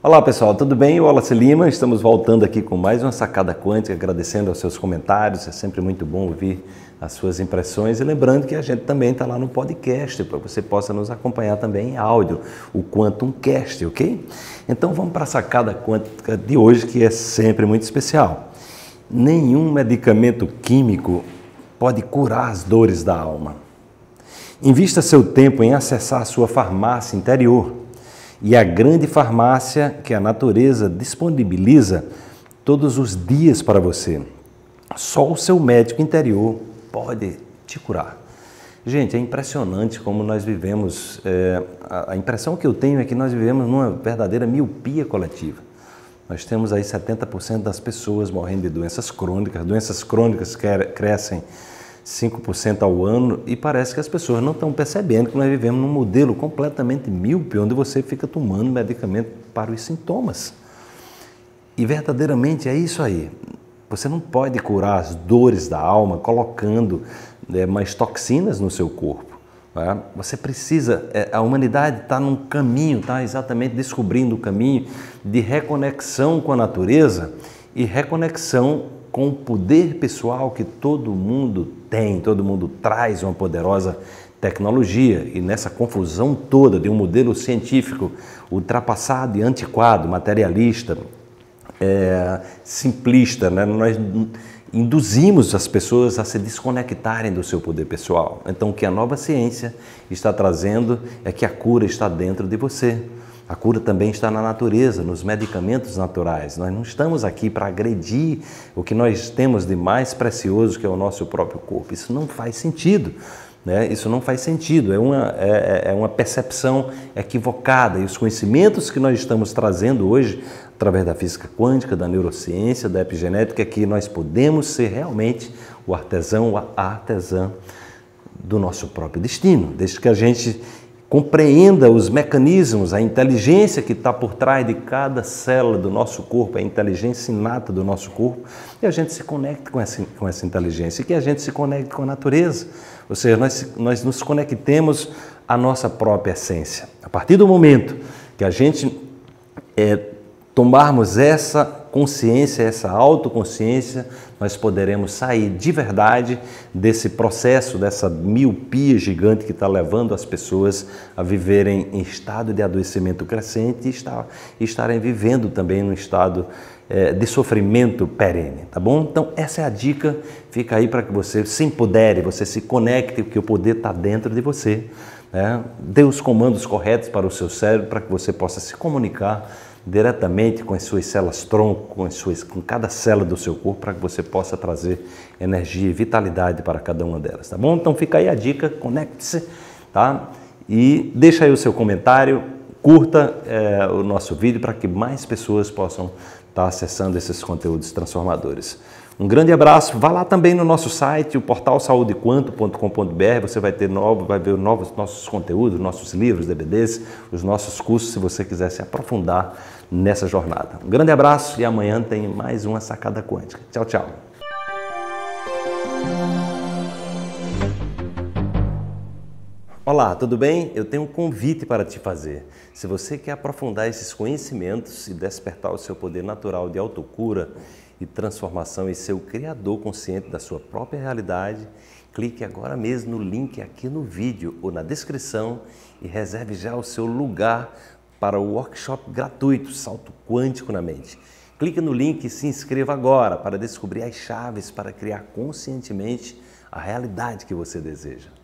Olá pessoal, tudo bem? Wallace Lima, estamos voltando aqui com mais uma Sacada Quântica, agradecendo aos seus comentários, é sempre muito bom ouvir as suas impressões e lembrando que a gente também está lá no podcast, para que você possa nos acompanhar também em áudio, o Quantumcast, ok? Então vamos para a Sacada Quântica de hoje, que é sempre muito especial. Nenhum medicamento químico pode curar as dores da alma. Invista seu tempo em acessar a sua farmácia interior. E a grande farmácia que a natureza disponibiliza todos os dias para você. Só o seu médico interior pode te curar. Gente, é impressionante como nós vivemos, a impressão que eu tenho é que nós vivemos numa verdadeira miopia coletiva. Nós temos aí 70% das pessoas morrendo de doenças crônicas crescem 5% ao ano e parece que as pessoas não estão percebendo que nós vivemos num modelo completamente míope, onde você fica tomando medicamento para os sintomas. E verdadeiramente é isso aí. Você não pode curar as dores da alma colocando mais toxinas no seu corpo. Tá? Você precisa, a humanidade está num caminho, está exatamente descobrindo o caminho de reconexão com a natureza e reconexão com o poder pessoal que todo mundo tem, todo mundo traz uma poderosa tecnologia e nessa confusão toda de um modelo científico ultrapassado e antiquado, materialista, simplista, né? Nós induzimos as pessoas a se desconectarem do seu poder pessoal. Então o que a nova ciência está trazendo é que a cura está dentro de você. A cura também está na natureza, nos medicamentos naturais. Nós não estamos aqui para agredir o que nós temos de mais precioso, que é o nosso próprio corpo. Isso não faz sentido, né? Isso não faz sentido. É uma percepção equivocada. E os conhecimentos que nós estamos trazendo hoje, através da física quântica, da neurociência, da epigenética, é que nós podemos ser realmente o artesão ou a artesã do nosso próprio destino. Desde que a gente compreenda os mecanismos, a inteligência que está por trás de cada célula do nosso corpo, a inteligência inata do nosso corpo, e a gente se conecta com essa inteligência, e que a gente se conecte com a natureza, ou seja, nós nos conectemos à nossa própria essência. A partir do momento que a gente tomarmos essa consciência, essa autoconsciência, nós poderemos sair de verdade desse processo, dessa miopia gigante que está levando as pessoas a viverem em estado de adoecimento crescente e estarem vivendo também num estado de sofrimento perene, tá bom? Então essa é a dica, fica aí para que você se empodere, você se conecte, porque o poder está dentro de você, né? Dê os comandos corretos para o seu cérebro, para que você possa se comunicar diretamente com as suas células-tronco, com cada célula do seu corpo, para que você possa trazer energia e vitalidade para cada uma delas, tá bom? Então fica aí a dica, conecte-se, tá? E deixa aí o seu comentário, curta o nosso vídeo para que mais pessoas possam estar acessando esses conteúdos transformadores. Um grande abraço, vá lá também no nosso site, o portalsaudequantum.com.br, você vai ver novos nossos conteúdos, nossos livros, DVDs, os nossos cursos, se você quiser se aprofundar nessa jornada. Um grande abraço e amanhã tem mais uma Sacada Quântica. Tchau, tchau. Olá, tudo bem? Eu tenho um convite para te fazer. Se você quer aprofundar esses conhecimentos e despertar o seu poder natural de autocura e transformação em seu criador consciente da sua própria realidade, clique agora mesmo no link aqui no vídeo ou na descrição e reserve já o seu lugar para o workshop gratuito Salto Quântico na Mente. Clique no link e se inscreva agora para descobrir as chaves para criar conscientemente a realidade que você deseja.